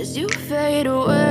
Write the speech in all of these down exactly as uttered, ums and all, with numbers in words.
as you fade away.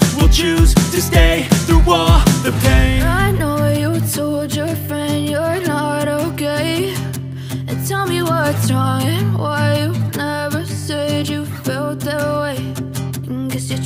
will choose to stay through all the pain. I know you told your friend you're not okay, and tell me what's wrong and why you never said you felt that way. And guess you're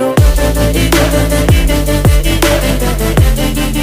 away.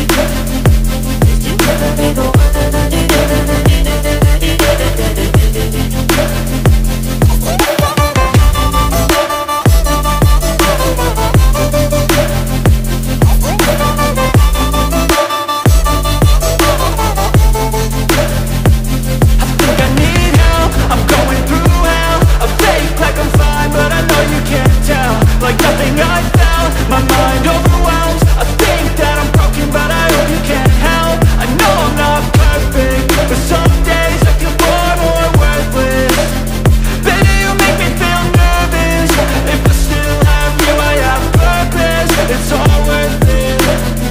You're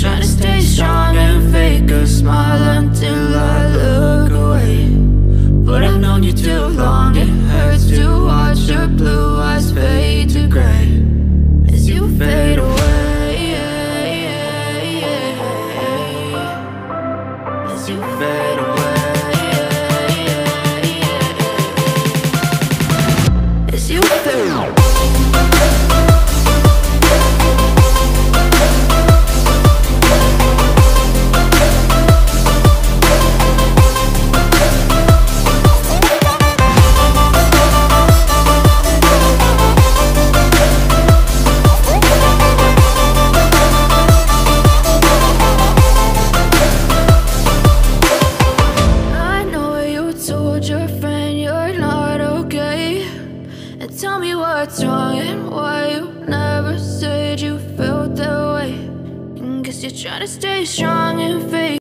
trying to stay strong and fake